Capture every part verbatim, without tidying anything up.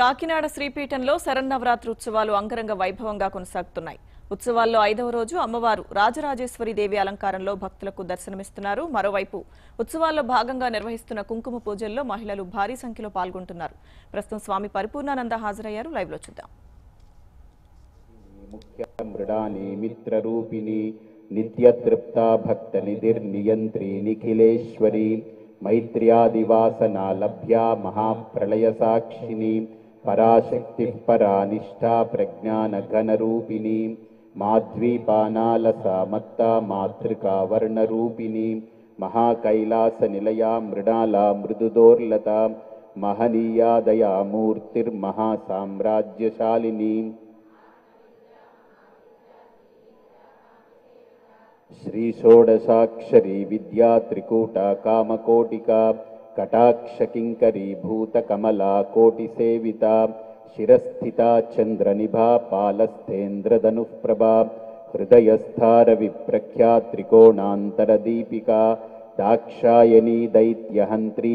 కాకినాడ శ్రీ పీఠంలో శరన్నవరాత్రి ఉత్సవాలు అంగరంగ వైభవంగా కొనసాగుతున్నాయి. ఉత్సవాల్లో ఐదవ రోజు అమ్మవారు రాజరాజేశ్వరి దేవి అలంకారంలో భక్తులకు దర్శనమిస్తున్నారు. మరోవైపు ఉత్సవాల్లో భాగంగా నిర్వహిస్తున్న కుంకుమ పూజల్లో మహిళలు భారీ సంఖ్యలో పాల్గొంటున్నారు. ప్రస్తుతం స్వామి పరిపూర్ణానంద హాజరయ్యారు. లైవ్ లో చూద్దాం. ముఖ్య మృడాని మిత్ర రూపిణి నిత్య తృప్త భక్త నిధిర్నియంత్రి నిఖిలేశ్వరి मैत्र्यादिवासना लभ्या महाप्रलय साक्षिणी पराशक्ति परा निष्ठा प्रज्ञान घन रूपिणी माध्वी पानालसा मत्ता मातृका वर्ण रूपिणी महाकैलास निलया मृणाला मृदुदोर्लता महनीया दया मूर्तिर्महा साम्राज्यशालिनी श्री षोडशाक्षरी विद्या त्रिकूटा कामकोटिका कटाक्षकिंकरी भूतकमला कोटिसेविता शिरस्थिता चंद्रनिभा पालस्थेन्द्रधनुप्रभा हृदयस्थार विप्रख्या त्रिकोणान्तरदीपिका दाक्षायणी दैत्यहंत्री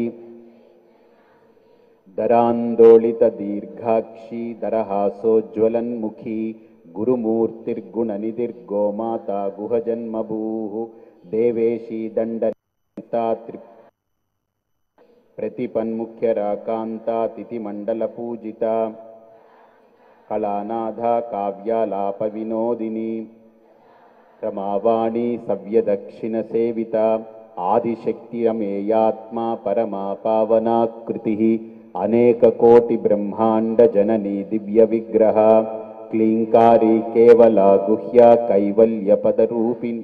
दरांदोलित दीर्घाक्षी दरहासोज्ज्वलन्मुखी गुरुमूर्तिर्गुणनिधिर्गोमाता गुहजन्मभूः देवेशी दण्डनिता प्रतिपन्मुख्यराकान्ता तिथिमण्डलपूजिता कलानाधा काव्यालापविनोदिनी रमावाणी सव्यदक्षिणसेविता आदिशक्तिरमेयात्मा परमा पावना कृतिः अनेककोटिब्रह्माण्डजननी दिव्यविग्रहा क्लींकारी केवला गुह्या कैवल्य पदरूपिणी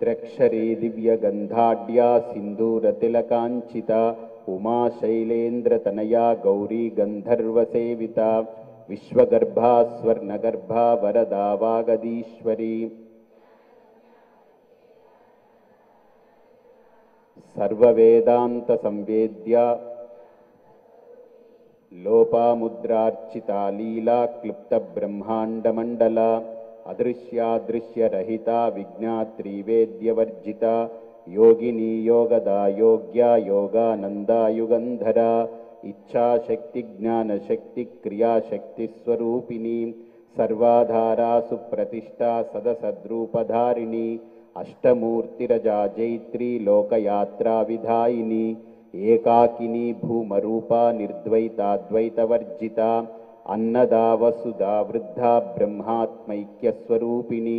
द्रक्षरी दिव्य गंधाढ्या सिंधूर तिलकांचिता उमा शैलेन्द्र तनया गौरी गंधर्व सेविता विश्वगर्भा स्वर्णगर्भा वरदा वागदीश्वरी सर्ववेदांत संवेद्या लोपामुद्रार्चिता लीला क्लुप्त ब्रह्मांडमंडला अदृश्यादृश्यरहिता विज्ञात्री वेद्यवर्जिता योगिनी योगदा योग्या योगानंदा युगंधरा इच्छाशक्ति ज्ञानशक्ति क्रियाशक्तिस्वरूपिणी सर्वाधारा सुप्रतिष्ठा सदसद्रूपधारिणी अष्टमूर्तिरजा जैत्री लोकयात्रा विधायिनी एकाकिनी भूमरूपा निर्द्वैताद्वैतवर्जिता अन्नदा वसुधा वृद्धा ब्रह्मात्मैक्यस्वरूपिणी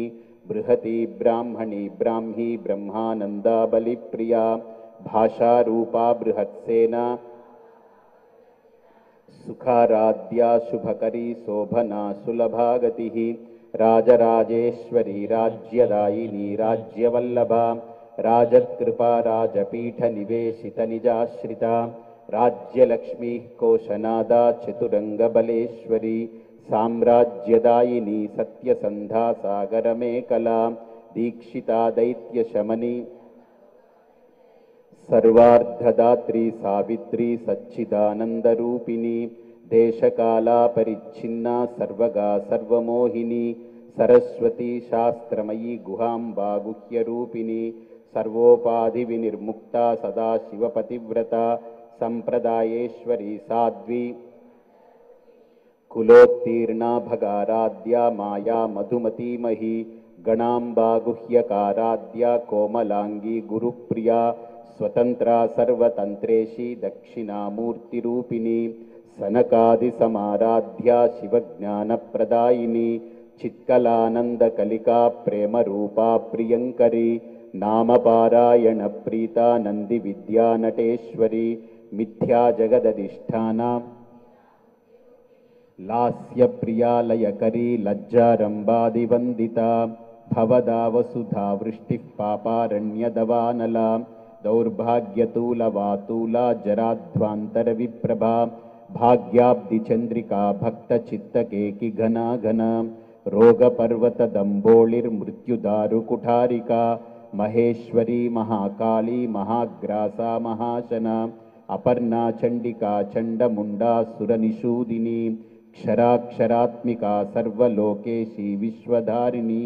बृहती ब्राह्मणी ब्राह्मी ब्रह्मानंदा बलिप्रिया भाषारूपा बृहत्सेना सुखाराध्या शुभकरी शोभना सुलभागतिः राजराजेश्वरी राज्यदायिनी राज्यवल्लभा राजत्कृपा राजपीठ निवेशित निजाश्रिता राज्यलक्ष्मी कोशनादा चतुरंग बलेश्वरी साम्राज्यदायिनी सत्यसंधा सागरमेकला दीक्षिता दैत्यशमनी सर्वार्धदात्री सावित्री सच्चिदानंदरूपिणी देशकालापरिच्छिन्ना सर्वगा सर्वमोहिनी सरस्वती शास्त्रमयी गुहांबा गुह्यरूपिणी सर्वोपाधि विनिर्मुक्ता सदाशिवपतिव्रता संप्रदायेश्वरी साध्वी कुलोत्तीर्णा भगाराध्या माया मधुमती मही गणांबा गुह्यकाराध्या कोमलांगी गुरुप्रिया स्वतंत्रा सर्वतंत्रेशी दक्षिणामूर्तिरूपिणी सनकादिसमाराध्या शिवज्ञानप्रदायिनी चित्कलानंद कलिका प्रेम रूपा प्रियंकरी नाम पारायण प्रीता नंदि विद्या नटेश्वरी मिथ्या जगदधिष्ठाना लास्य प्रिया लयकरी लज्जारंबादि वंदिता भवदा वसुधा वृष्टि पापारण्य दवानला दौर्भाग्यतूला वातूला जराध्वांतर विप्रभा भाग्याब्धि चंद्रिका भक्त चित्त केकि घना घना रोगपर्वत दंबोलिर्मृत्युदारुकुठारिका महेश्वरी महाकाली महाग्रासा महाशना अपर्णा चंडिका चंडमुंडा सुरनिषूदिनी क्षराक्षरात्मिका सर्वलोकेशी विश्वधारिणी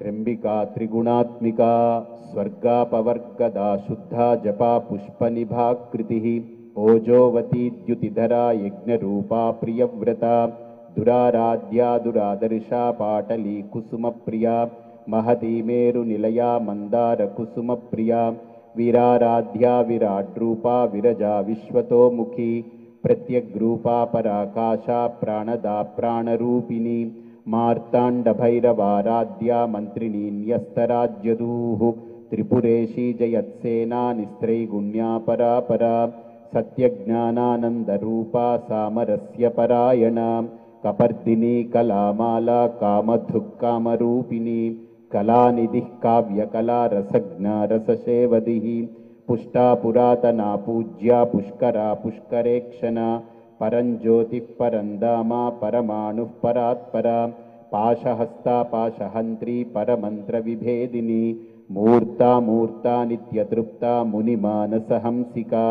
त्र्यंबिका त्रिगुणात्मिका स्वर्गापवर्गदा शुद्धा जपा पुष्पनिभाकृतिः ओजोवती द्युतिधरा यज्ञरूपा प्रियव्रता दुराराध्या दुरादर्शा पाटली कुसुमप्रिया महती मेरुनिलया मन्दारकुसुमप्रिया वीराराध्या विराड्रूपा विरजा विश्वतोमुखी प्रत्यग्रूपा पराकाशा प्राणदा प्राणरूपिणी मार्ताण्डभैरवाराध्या मन्त्रिणी न्यस्तराज्यदूः त्रिपुरेशी जयत्सेना निस्त्रैगुण्या परापरा सत्यज्ञानानन्दरूपा सामरस्य परायणा कपर्दिनी कलामाला कामधुक् कामरूपिणी कलानिधिः काव्यकला रसज्ञा रससेवदिः पुष्टा पुरातना पूज्या पुष्करा पुष्करेक्षणा परञ्ज्योतिः परन्दामा परमाणुः परात्परा पाशहस्ता पाशहन्त्री परमन्त्रविभेदिनी मूर्ता मूर्ता नित्यतृप्ता मुनिमानसहंसिका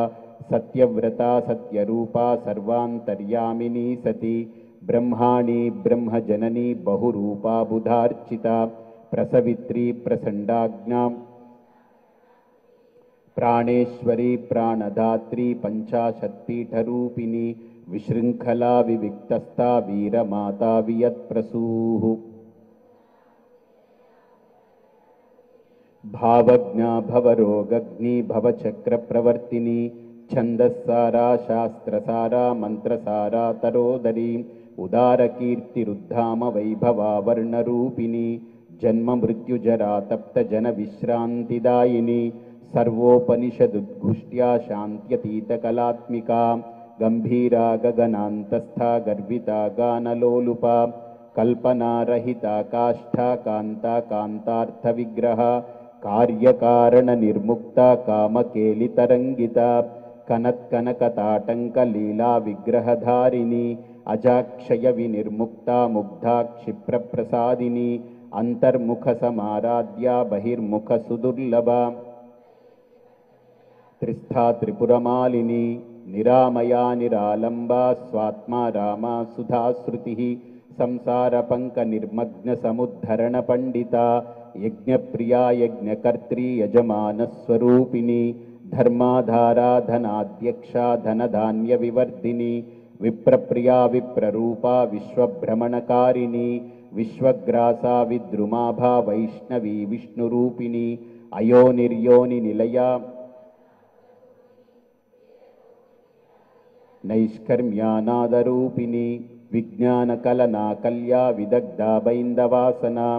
सत्यव्रता सत्यरूपा सर्वान्तर्यामिनी सती ब्रह्माणी ब्रह्मजननी बहुरूपा बुधार्चिता प्रसवित्री प्रसण्डाज्ञा प्राणेश्वरी प्राणदात्री पञ्चाशत्पीठरूपिणी विशृङ्खला विविक्तस्ता वीरमाता वियत्प्रसूः भावज्ञा भवरोगग्नि भवचक्रप्रवर्तिनी छन्दस्सारा शास्त्रसारा मन्त्रसारा तरोदरी उदारकीर्तिरुद्धाम वैभवा वर्णरूपिणी जन्ममृत्युजरा तप्तजनविश्रान्तिदायिनी सर्वोपनिषदुद्घुष्ट्या शान्त्यतीतकलात्मिका गम्भीरा गगनान्तस्था गर्विता गानलोलुपा कल्पनारहिता काष्ठा कान्ता कान्तार्थविग्रहा कार्यकारणनिर्मुक्ता कामकेलितरङ्गिता कनत्कनकताटङ्कलीलाविग्रहधारिणी अजाक्षयविनिर्मुक्ता मुग्धा क्षिप्रप्रसादिनी अन्तर्मुखसमाराध्या बहिर्मुखसुदुर्लभा त्रिस्था त्रिपुरमालिनी निरामया निरालम्बा स्वात्मा रामा सुधाश्रुतिः संसारपङ्कनिर्मग्नसमुद्धरणपण्डिता यज्ञप्रिया यज्ञकर्त्री यजमानस्वरूपिणी धर्माधाराधनाध्यक्षा धनधान्यविवर्धिनी विप्रप्रिया विप्ररूपा विश्वभ्रमणकारिणी विश्वग्रासा विद्रुमाभा वैष्णवी विष्णुरूपिणी अयोनिर्योनिनिलया नैष्कर्म्यानादरूपिणी विज्ञानकलनाकल्या विदग्धा बैन्दवासना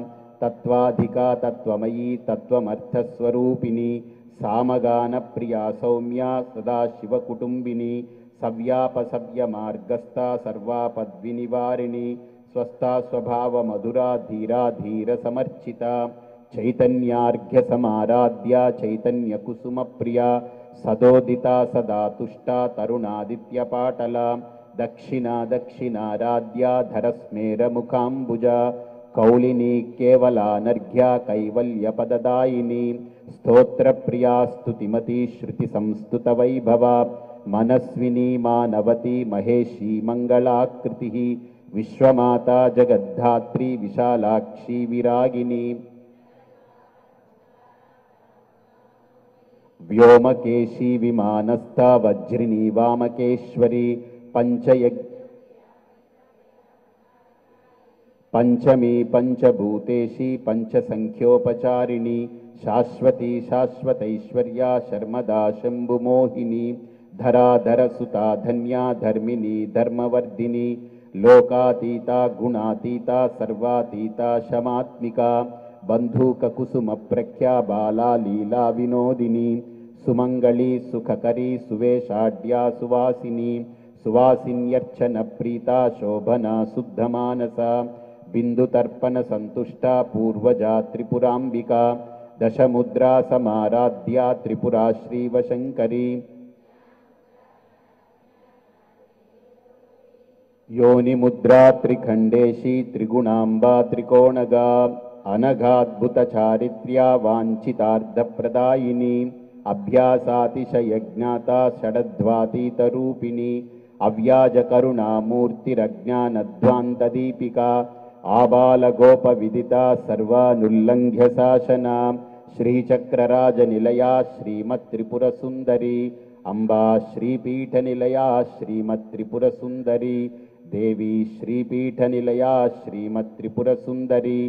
तत्त्वाधिका तत्त्वमयी तत्त्वमर्थस्वरूपिणी सामगानप्रिया सौम्या सदाशिवकुटुम्बिनी सव्यापसव्यमार्गस्था सर्वापद्विनिवारिणी स्वस्था स्वभावमधुरा धीरा धीरसमर्चिता चैतन्यार्घ्यसमाराध्या चैतन्यकुसुमप्रिया सदोदिता सदा तुष्टा तरुणादित्यपाटला दक्षिणा दक्षिणाराध्या धरस्मेरमुखाम्बुजा कौलिनी केवलानर्घ्या कैवल्यपददायिनी स्तोत्रप्रिया स्तुतिमती श्रुतिसंस्तुतवैभवा मनस्विनी मानवती महेशी मङ्गलाकृतिः विश्वमाता जगद्धात्री विशालाक्षी विरागिनी व्योमकेशी विमानस्था वज्रिणी वामकेश्वरी पंचयज्ञ पंचमी पंचभूतेशी पंचसंख्योपचारिणी शाश्वती शाश्वतैश्वर्या शर्मदा शम्भुमोहिनी धराधरसुता धन्या धर्मिणी धर्मवर्धिनी लोकातीता गुणातीता सर्वातीता शमात्मिका बन्धुककुसुमप्रख्या बाला लीला विनोदिनी सुमंगली सुखकरी सुवेशाढ्या सुवासिनी सुवासिन्यर्चनप्रीता शोभना शुद्धमानसा बिन्दुतर्पणसन्तुष्टा पूर्वजा त्रिपुराम्बिका दशमुद्रा समाराध्या त्रिपुराश्रीवशङ्करी योनिमुद्रा त्रिखण्डेशी त्रिगुणाम्बा त्रिकोणगा अनघाद्भुतचारित्र्या वाञ्छितार्थप्रदायिनी अभ्यासातिशयज्ञाता षडध्वातीतरूपिणी अव्याजकरुणामूर्तिरज्ञानध्वान्तदीपिका आबालगोप विदिता सर्वानुल्लंघ्य शासना श्रीचक्रराज निलया श्रीमत्त्रिपुर सुंदरी अंबा श्रीपीठ निलया श्रीमत्त्रिपुर सुंदरी देवी श्रीपीठ निलया श्रीमत्त्रिपुर सुंदरी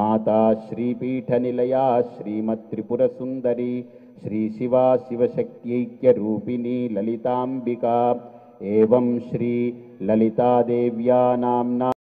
माता श्रीपीठ निलया श्रीमत्त्रिपुर सुंदरी श्री शिवा शिवशक्त्यैक्य रूपिणी ललितांबिका एवं श्री ललिता देव्या नाम्ना।